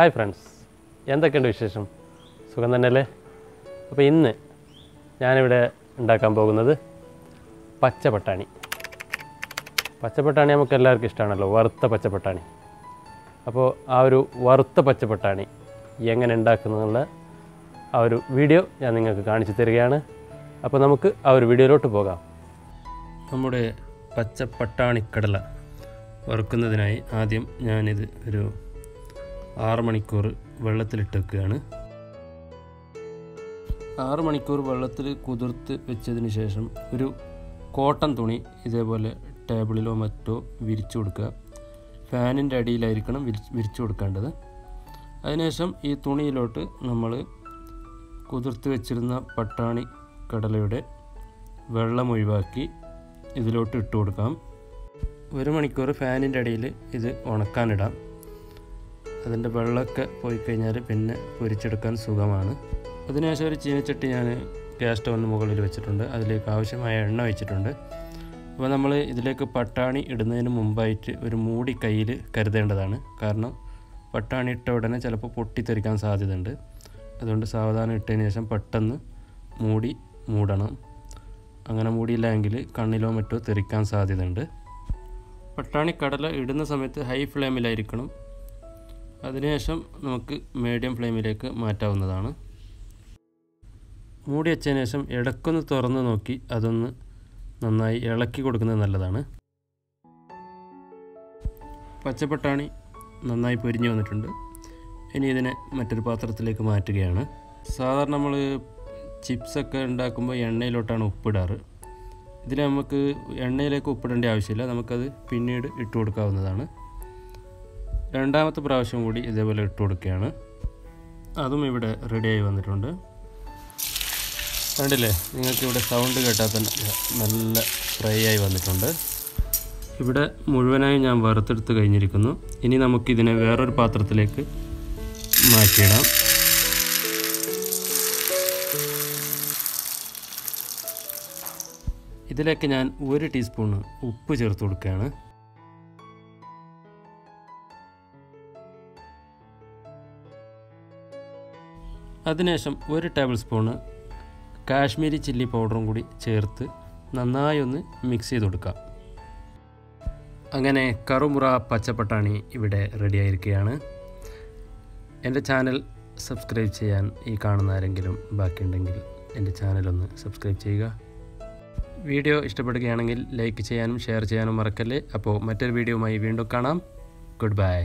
Hi friends, എന്തൊക്കെയുണ്ട് വിശേഷം? സുഖം തന്നെയല്ലേ? അപ്പോൾ ഇന്ന് ഞാനിവിടെ ഉണ്ടാക്കാൻ പോകുന്നത് പച്ചപ്പട്ടാണി. പച്ചപ്പട്ടാണി നമുക്ക് എല്ലാവർക്കും ഇഷ്ടമാണല്ലോ, വറുത്ത പച്ചപ്പട്ടാണി. അപ്പോൾ ആ ഒരു വറുത്ത പച്ചപ്പട്ടാണി എങ്ങനെ ഉണ്ടാക്കുന്നതെന്നുള്ള ആ ഒരു വീഡിയോ ഞാൻ നിങ്ങൾക്ക് കാണിച്ചു തരികയാണ്. അപ്പോൾ നമുക്ക് ആ ഒരു വീഡിയോയിലോട്ട് പോകാം. നമ്മുടെ പച്ചപ്പട്ടാണിക്കടല വറുക്കുന്നതിനായി ആദ്യം ഞാനിത് ഒരു 6 മണിക്കൂർ വെള്ളത്തിലിട്ട് വെക്കുകയാണ്. 6 മണിക്കൂർ വെള്ളത്തിൽ കുതിർത്ത് വെച്ചതിന് ശേഷം ഒരു കോട്ടൺ തുണി ഇതേപോലെ ടേബിളിലോ മറ്റോ വിരിച്ചു കൊടുക്കുക. ഫാനിൻ്റെ അടിയിലായിരിക്കണം വിരിച്ചു കൊടുക്കേണ്ടത്. അതിനുശേഷം ഈ തുണിയിലോട്ട് നമ്മൾ കുതിർത്ത് വെച്ചിരുന്ന പട്ടാണി കടലയുടെ വെള്ളം ഒഴിവാക്കി ഇതിലോട്ട് ഇട്ട് കൊടുക്കാം. 1 മണിക്കൂർ ഫാനിൻ്റെ അടിയിൽ ഇത് ഉണക്കാനിടാം. അതിൻ്റെ വെള്ളമൊക്കെ പോയി കഴിഞ്ഞാൽ പിന്നെ പൊരിച്ചെടുക്കാൻ സുഖമാണ്. അതിനുശേഷം ഒരു ചീനച്ചട്ടി ഞാൻ ഗ്യാസ് സ്റ്റൗവിന് മുകളിൽ വെച്ചിട്ടുണ്ട്. അതിലേക്ക് ആവശ്യമായ എണ്ണ വെച്ചിട്ടുണ്ട്. അപ്പോൾ നമ്മൾ ഇതിലേക്ക് പട്ടാണി ഇടുന്നതിന് മുമ്പായിട്ട് ഒരു മൂടി കയ്യിൽ കരുതേണ്ടതാണ്. കാരണം പട്ടാണി ഇട്ട ഉടനെ ചിലപ്പോൾ പൊട്ടിത്തെറിക്കാൻ സാധ്യതയുണ്ട്. അതുകൊണ്ട് സാവധാനം ഇട്ടതിന് ശേഷം പെട്ടെന്ന് മൂടണം. അങ്ങനെ മൂടിയില്ലെങ്കിൽ കണ്ണിലോ മറ്റോ തെറിക്കാൻ സാധ്യതയുണ്ട്. പട്ടാണി കടല ഇടുന്ന സമയത്ത് ഹൈ ഫ്ലെയിമിലായിരിക്കണം. അതിനുശേഷം നമുക്ക് മീഡിയം ഫ്ലെയിമിലേക്ക് മാറ്റാവുന്നതാണ്. മൂടി വെച്ചതിന് ശേഷം ഇടയ്ക്കൊന്ന് തുറന്ന് നോക്കി അതൊന്ന് നന്നായി ഇളക്കി കൊടുക്കുന്നത് നല്ലതാണ്. പച്ചപ്പട്ടാണി നന്നായി പൊരിഞ്ഞ് വന്നിട്ടുണ്ട്. ഇനി ഇതിനെ മറ്റൊരു പാത്രത്തിലേക്ക് മാറ്റുകയാണ്. സാധാരണ നമ്മൾ ചിപ്സൊക്കെ ഉണ്ടാക്കുമ്പോൾ എണ്ണയിലോട്ടാണ് ഉപ്പിടാറ്. ഇതിൽ നമുക്ക് എണ്ണയിലേക്ക് ഉപ്പിടേണ്ട ആവശ്യമില്ല, നമുക്കത് പിന്നീട് ഇട്ട് കൊടുക്കാവുന്നതാണ്. 2ാമത്തെ പ്രാവശ്യം കൂടി ഇതേപോലെ ഇട്ട് കൊടുക്കുകയാണ്. അതും ഇവിടെ റെഡിയായി വന്നിട്ടുണ്ട്. കണ്ടില്ലേ, നിങ്ങൾക്കിവിടെ സൗണ്ട് കേട്ടാൽ തന്നെ നല്ല ഫ്രൈ ആയി വന്നിട്ടുണ്ട്. ഇവിടെ മുഴുവനായി ഞാൻ വറുത്തെടുത്ത് കഴിഞ്ഞിരിക്കുന്നു. ഇനി നമുക്കിതിനെ വേറൊരു പാത്രത്തിലേക്ക് മാറ്റിയിടാം. ഇതിലേക്ക് ഞാൻ 1 ടീസ്പൂൺ ഉപ്പ് ചേർത്ത് കൊടുക്കുകയാണ്. അതിനുശേഷം 1 ടേബിൾ സ്പൂണ് കാശ്മീരി ചില്ലി പൗഡറും കൂടി ചേർത്ത് നന്നായി ഒന്ന് മിക്സ് ചെയ്ത് കൊടുക്കാം. അങ്ങനെ കറുമുറ പച്ചപ്പട്ടാണി ഇവിടെ റെഡിയായിരിക്കുകയാണ്. എൻ്റെ ചാനൽ സബ്സ്ക്രൈബ് ചെയ്യാൻ ഈ കാണുന്ന ആരെങ്കിലും ബാക്കിയുണ്ടെങ്കിൽ എൻ്റെ ചാനലൊന്ന് സബ്സ്ക്രൈബ് ചെയ്യുക. വീഡിയോ ഇഷ്ടപ്പെടുകയാണെങ്കിൽ ലൈക്ക് ചെയ്യാനും ഷെയർ ചെയ്യാനും മറക്കല്ലേ. അപ്പോൾ മറ്റൊരു വീഡിയോയുമായി വീണ്ടും കാണാം. Good by.